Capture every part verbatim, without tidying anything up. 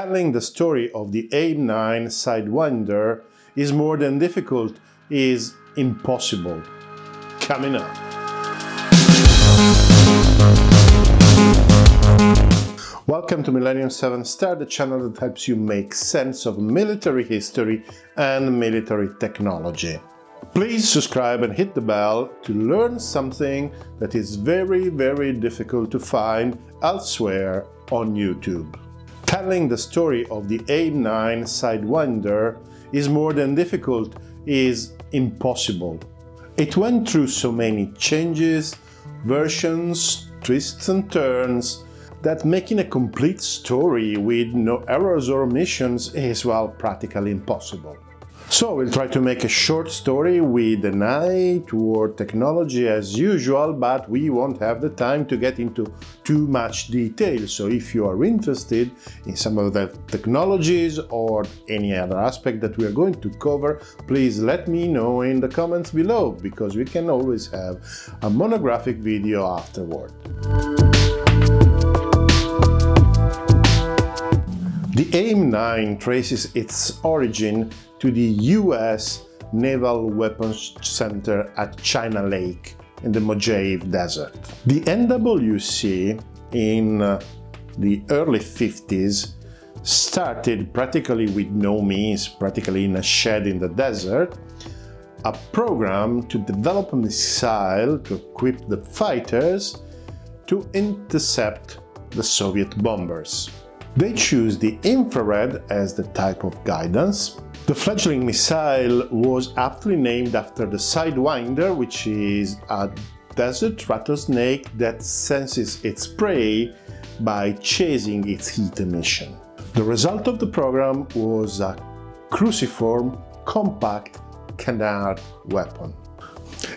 telling the story of the AIM nine Sidewinder is more than difficult, is impossible. Coming up. Welcome to Millennium seven Star, the channel that helps you make sense of military history and military technology. Please subscribe and hit the bell to learn something that is very, very difficult to find elsewhere on YouTube. Telling the story of the AIM nine Sidewinder is more than difficult, is impossible. It went through so many changes, versions, twists and turns, that making a complete story with no errors or omissions is, well, practically impossible. So we'll try to make a short story with an eye toward technology as usual, but we won't have the time to get into too much detail. So if you are interested in some of the technologies or any other aspect that we are going to cover, please let me know in the comments below, because we can always have a monographic video afterward. The AIM nine traces its origin to the U S Naval Weapons Center at China Lake in the Mojave Desert. The N W C in the early fifties started practically with no means, practically in a shed in the desert, a program to develop a missile to equip the fighters to intercept the Soviet bombers. They choose the infrared as the type of guidance. The fledgling missile was aptly named after the Sidewinder, which is a desert rattlesnake that senses its prey by chasing its heat emission. The result of the program was a cruciform, compact canard weapon.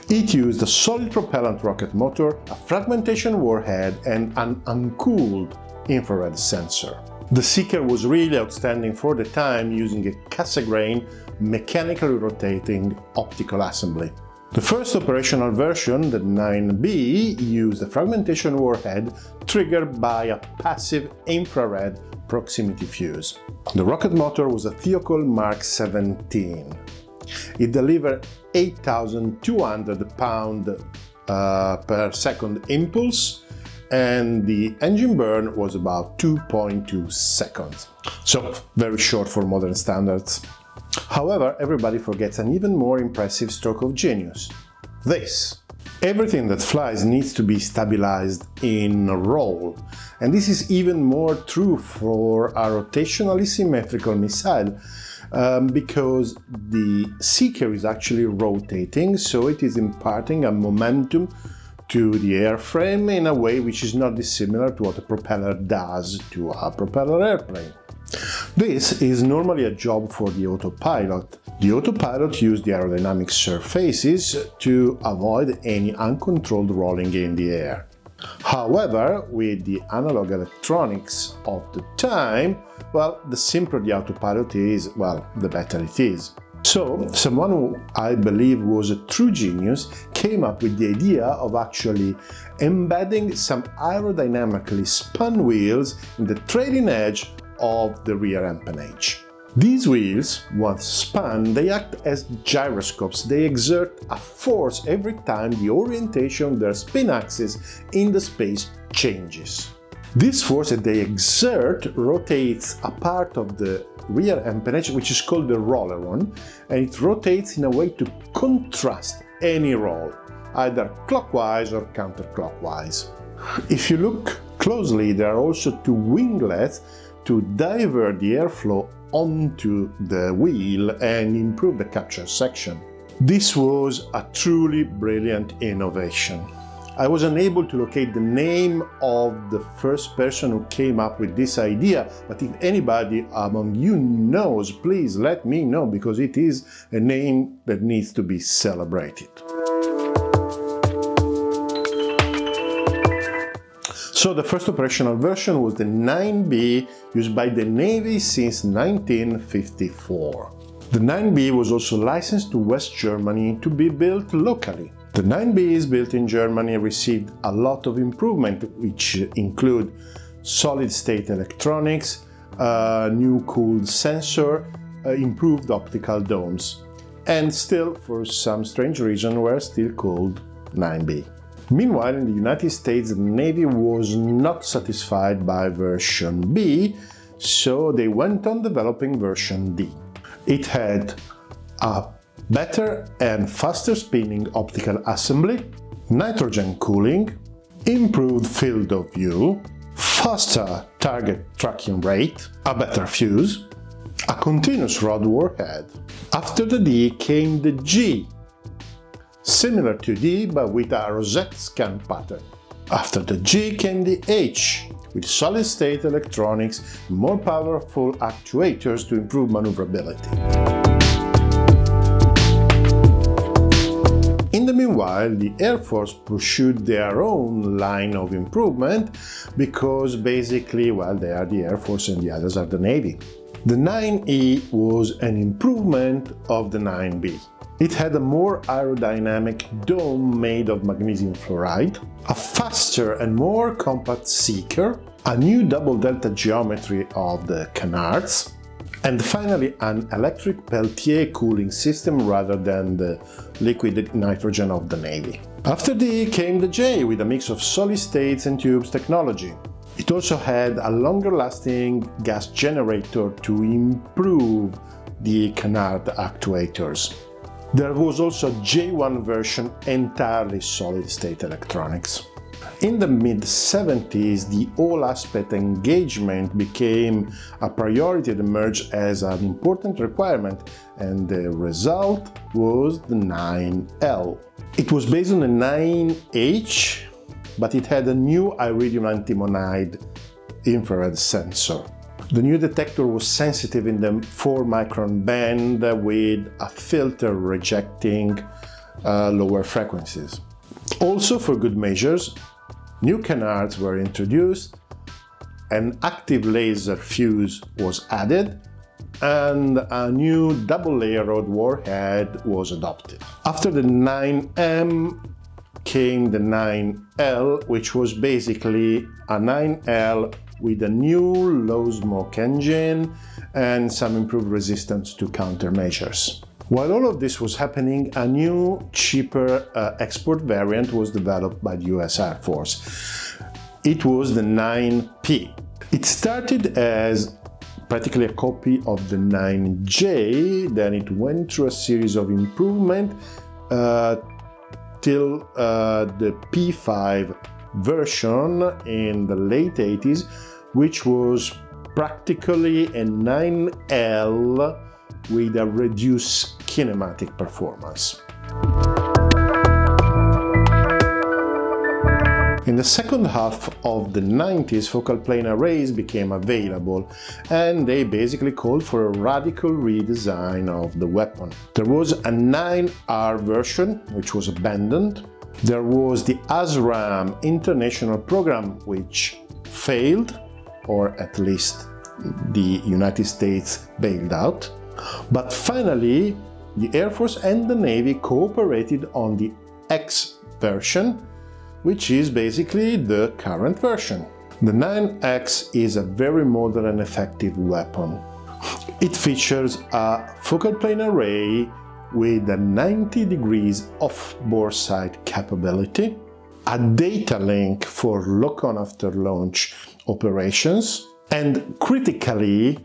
It used a solid propellant rocket motor, a fragmentation warhead, and an uncooled infrared sensor. The seeker was really outstanding for the time, using a Cassegrain mechanically rotating optical assembly. The first operational version, the nine B, used a fragmentation warhead triggered by a passive infrared proximity fuse. The rocket motor was a Thiokol Mark seventeen. It delivered eight thousand two hundred pounds uh, per second impulse, and the engine burn was about two point two seconds. So, very short for modern standards. However, everybody forgets an even more impressive stroke of genius. This. Everything that flies needs to be stabilized in a roll, and this is even more true for a rotationally symmetrical missile, um, because the seeker is actually rotating, so it is imparting a momentum to the airframe in a way which is not dissimilar to what a propeller does to a propeller airplane. This is normally a job for the autopilot. The autopilot used the aerodynamic surfaces to avoid any uncontrolled rolling in the air. However, with the analog electronics of the time, well, the simpler the autopilot is, well, the better it is. So, someone who I believe was a true genius came up with the idea of actually embedding some aerodynamically spun wheels in the trailing edge of the rear empennage. These wheels, once spun, they act as gyroscopes. They exert a force every time the orientation of their spin axis in the space changes. This force that they exert rotates a part of the rear empennage, which is called the roller one, and it rotates in a way to contrast any roll, either clockwise or counterclockwise. If you look closely, there are also two winglets to divert the airflow onto the wheel and improve the capture section. This was a truly brilliant innovation. I was unable to locate the name of the first person who came up with this idea, but if anybody among you knows, please let me know, because it is a name that needs to be celebrated. So the first operational version was the nine B, used by the Navy since nineteen fifty-four. The nine B was also licensed to West Germany to be built locally. The nine Bs built in Germany received a lot of improvement, which include solid-state electronics, uh, new cooled sensor, uh, improved optical domes. And still, for some strange reason, we're still called nine B. Meanwhile, in the United States, the Navy was not satisfied by version B, so they went on developing version D. It had a better and faster spinning optical assembly, nitrogen cooling, improved field of view, faster target tracking rate, a better fuse, a continuous rod warhead. After the D came the G, similar to D but with a rosette scan pattern. After the G came the H, with solid-state electronics and more powerful actuators to improve maneuverability. In the meanwhile, the Air Force pursued their own line of improvement because basically, well, they are the Air Force and the others are the Navy. The nine E was an improvement of the nine B. It had a more aerodynamic dome made of magnesium fluoride, a faster and more compact seeker, a new double delta geometry of the canards, and finally an electric Peltier cooling system rather than the liquid nitrogen of the Navy. After D came the J with a mix of solid states and tubes technology. It also had a longer lasting gas generator to improve the canard actuators. There was also J one version entirely solid-state electronics. In the mid seventies, the all-aspect engagement became a priority that emerged as an important requirement, and the result was the nine L. It was based on the nine H, but it had a new iridium antimonide infrared sensor. The new detector was sensitive in the four micron band with a filter rejecting uh, lower frequencies. Also, for good measures, new canards were introduced, an active laser fuse was added, and a new double-layer rod warhead was adopted. After the nine M came the nine L, which was basically a nine L with a new low-smoke engine and some improved resistance to countermeasures. While all of this was happening, a new, cheaper uh, export variant was developed by the U S Air Force. It was the nine P. It started as practically a copy of the nine J, then it went through a series of improvement uh, till uh, the P five version in the late eighties, which was practically a nine L with a reduced kinematic performance. In the second half of the nineties, focal plane arrays became available, and they basically called for a radical redesign of the weapon. There was a nine R version, which was abandoned. There was the ASRAAM international program, which failed, or at least the United States bailed out. But finally, the Air Force and the Navy cooperated on the X version, which is basically the current version. The nine X is a very modern and effective weapon. It features a focal plane array with a ninety degrees off-bore sight capability, a data link for lock-on after-launch operations, and critically,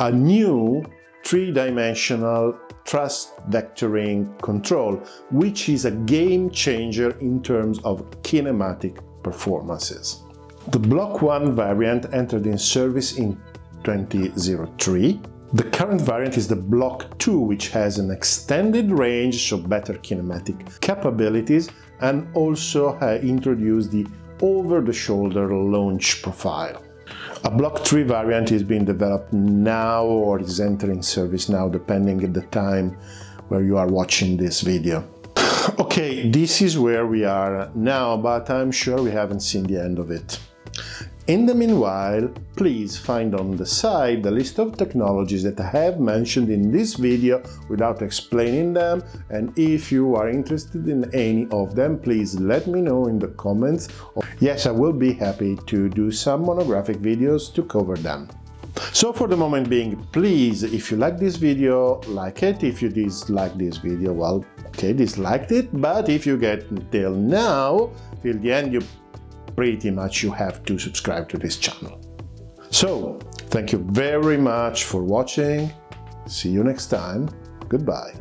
a new three-dimensional thrust vectoring control, which is a game changer in terms of kinematic performances. The Block one variant entered in service in two thousand three. The current variant is the Block two, which has an extended range, so better kinematic capabilities, and also uh, introduced the over-the-shoulder launch profile. A Block three variant is being developed now, or is entering service now, depending at the time where you are watching this video. Okay, this is where we are now, but I'm sure we haven't seen the end of it. In the meanwhile, please find on the side the list of technologies that I have mentioned in this video without explaining them, and if you are interested in any of them, please let me know in the comments. Yes, I will be happy to do some monographic videos to cover them. So for the moment being, please, if you like this video, like it. If you dislike this video, well, okay, disliked it, but if you get till now, till the end, you pretty much you have to subscribe to this channel. So, thank you very much for watching. See you next time. Goodbye.